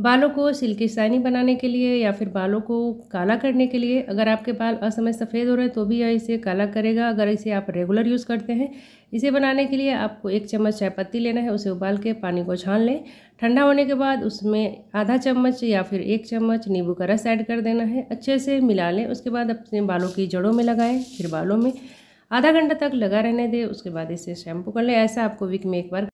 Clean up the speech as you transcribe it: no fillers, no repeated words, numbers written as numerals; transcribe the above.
बालों को silkie shiny बनाने के लिए या फिर बालों को काला करने के लिए। अगर आपके बाल असमय सफ़ेद हो रहे हैं तो भी यह इसे काला करेगा। अगर इसे आप रेगुलर यूज़ करते हैं। इसे बनाने के लिए आपको 1 चम्मच चाय पत्ती लेना है, उसे उबाल के पानी को छान लें। ठंडा होने के बाद उसमें आधा चम्मच या फिर 1 चम्मच नींबू का रस ऐड कर देना है, अच्छे से मिला लें। उसके बाद अपने बालों की जड़ों में लगाएँ, फिर बालों में आधा घंटा तक लगा रहने दें। उसके बाद इसे शैम्पू कर लें। ऐसा आपको वीक में एक बार